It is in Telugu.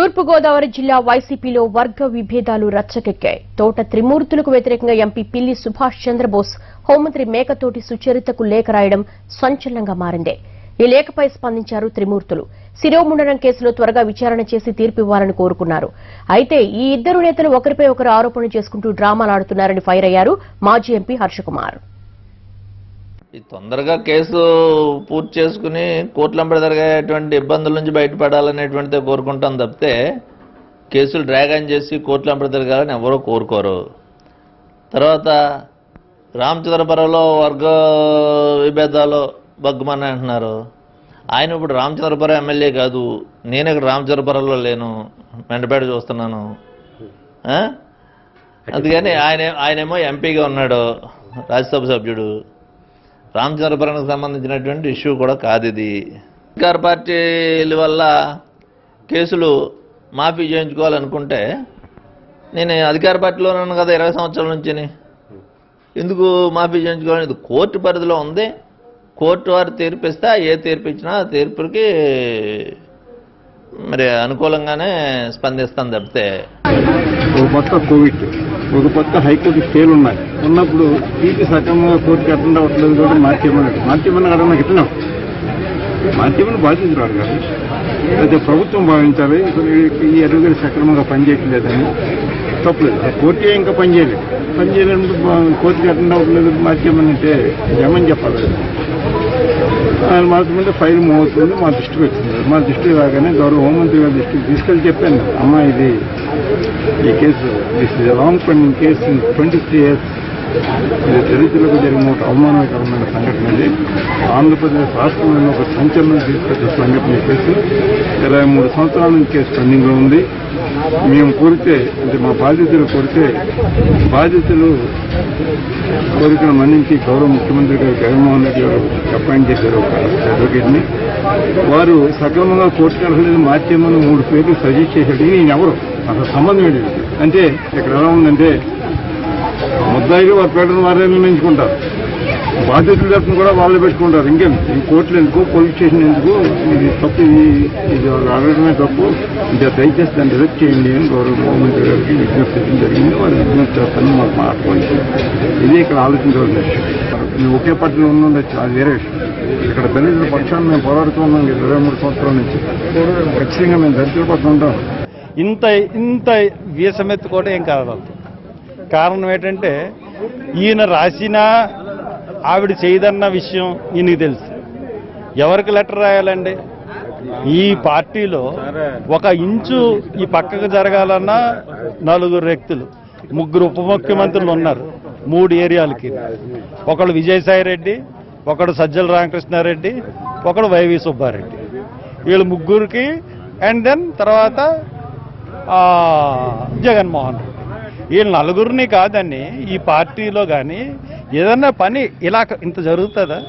తూర్పు గోదావరి జిల్లా వైసీపీలో వర్గ విభేదాలు రచ్చకెక్కాయి. తోట త్రిమూర్తులకు వ్యతిరేకంగా ఎంపీ పిల్లి సుభాష్ చంద్రబోస్ హోంమంత్రి మేకతోటి సుచరితకు లేఖ రాయడం సంచలనంగా మారింది. ఈ లేఖపై స్పందించారు త్రిమూర్తులు. శిరోముండనం కేసులో త్వరగా విచారణ చేసి తీర్పు ఇవ్వాలని కోరుకున్నారు. అయితే ఈ ఇద్దరు నేతలు ఒకరిపై ఒకరు ఆరోపణలు చేసుకుంటూ డ్రామాలాడుతున్నారని ఫైర్ అయ్యారు మాజీ ఎంపీ హర్షకుమార్. తొందరగా కేసు పూర్తి చేసుకుని కోర్టులంబడి జరిగేటువంటి ఇబ్బందుల నుంచి బయటపడాలనేటువంటిదే కోరుకుంటాం తప్పితే కేసులు డ్రాగ్ ఆన్ చేసి కోర్టులంబడి జరగాలని ఎవరో కోరుకోరు. తర్వాత రామచంద్రపురంలో వర్గ విభేదాలు బగ్గుమని అంటున్నారు. ఆయన ఇప్పుడు రామచంద్రపురం ఎమ్మెల్యే కాదు, నేను ఇక్కడ రామచంద్రపురంలో లేను, మెండపేట చూస్తున్నాను. అందుకని ఆయనేమో ఎంపీగా ఉన్నాడు, రాజ్యసభ సభ్యుడు. రామచంద్రపురానికి సంబంధించినటువంటి ఇష్యూ కూడా కాదు ఇది. అధికార పార్టీల వల్ల కేసులు మాఫీ చేయించుకోవాలనుకుంటే నేను అధికార పార్టీలో ఉన్నాను కదా 20 సంవత్సరాల నుంచి, ఎందుకు మాఫీ చేయించుకోవాలనేది కోర్టు పరిధిలో ఉంది. కోర్టు వారు తీర్పు ఇస్తే ఏ తీర్పు ఇచ్చినా తీర్పుకి మరి అనుకూలంగానే స్పందిస్తాను తప్పితే. ఒక పక్క కోవిడ్, ఒక పక్క హైకోర్టు స్టేలు ఉన్నాయి. ఉన్నప్పుడు టీకి సక్రమంగా కోర్టుకి అటెండ్ అవ్వట్లేదు కూడా మార్చేమని అడగ నాకు ఇట్లా మార్చేమని బాధించరాడు కాదు. అయితే ప్రభుత్వం భావించాలి ఈ అడ్వకేట్ సక్రమంగా పనిచేయట్లేదని. తప్పలేదు, కోర్టు ఇంకా పనిచేయలేదు. కోర్టుకి అటెండ్ అవ్వట్లేదు మార్చేమని అంటే ఏమని చెప్పాలి? ఆయన మార్చమంటే ఫైల్ మూవ్ అవుతుంది. మా దృష్టికి వచ్చింది. మా దృష్టికి రాగానే గౌరవ హోంమంత్రి గారి దృష్టికి తీసుకెళ్ళి చెప్పాను, అమ్మ ఇది ఈ case this is long pending case in 23 years. ఇది దళితులకు జరిగిన అవమానకరమైన సంఘటన. ఇది ఆంధ్రప్రదేశ్ రాష్ట్రంలో ఒక సంచలనం తీసుకొచ్చిన సంఘటన. కేసు 23 సంవత్సరాల నుంచి కేసు పెండింగ్లో ఉంది. మేము కోరితే అంటే మా బాధితులు కోరితే బాధితులు కోరికను మన్నించి గౌరవ ముఖ్యమంత్రి గారు జగన్మోహన్ రెడ్డి గారు అపాయింట్ చేశారు ఒక అడ్వకేట్ని. వారు సక్రమంగా కోర్టు అర్హులను మార్చేమని 3 పేర్లు సజెస్ట్ చేశాడు. నేను ఎవరు అసలు సంబంధం ఏంటి అంటే ఇక్కడ ఎలా ఉందంటే ముద్దాయిలు వారి పేటను వారే నిర్ణయించుకుంటారు, బాధితులు తప్పును కూడా వాళ్ళు పెట్టుకుంటారు. ఇంకేం ఈ కోర్టులు ఎందుకు, పోలీస్ స్టేషన్ ఎందుకు, ఇది తప్పు, ఇది అడగడమే తప్పు. ఇంకా దయచేసి దాన్ని రిజెక్ట్ చేయండి అని గౌరవ ముఖ్యమంత్రి గారికి విజ్ఞప్తి జరిగింది. వాళ్ళు విజ్ఞప్తి చేస్తాను మాకు మాట్లాడుకోవచ్చు. ఇది ఇక్కడ ఆలోచించవలసిన విషయం. మేము ఒకే పార్టీలో ఉండొచ్చు, అది వేరే విషయం. ఇక్కడ దళితుల పక్షాన్ని మేము పోరాడుతున్నాం 23 సంవత్సరాల నుంచి. ఖచ్చితంగా మేము దళితుల పక్షం ఉంటాం. ఇంత వీసమెత్తుకోవడం ఏం కాదు. కారణం ఏంటంటే ఈయన రాసిన ఆవిడ చేయదన్న విషయం ఈయనకి తెలుసు. ఎవరికి లెటర్ రాయాలండి? ఈ పార్టీలో 1 ఇంచు ఈ పక్కకు జరగాలన్నా 4 వ్యక్తులు, 3 ఉప ముఖ్యమంత్రులు ఉన్నారు 3 ఏరియాలకి. ఒకడు విజయసాయి రెడ్డి, ఒకడు సజ్జల రామకృష్ణారెడ్డి, ఒకడు వైవి సుబ్బారెడ్డి. వీళ్ళు 3కి అండ్ దెన్ తర్వాత జగన్మోహన్ రెడ్డి. వీళ్ళు 4ని కాదని ఈ పార్టీలో కానీ ఏదన్నా పని ఇలా ఇంత జరుగుతుందా?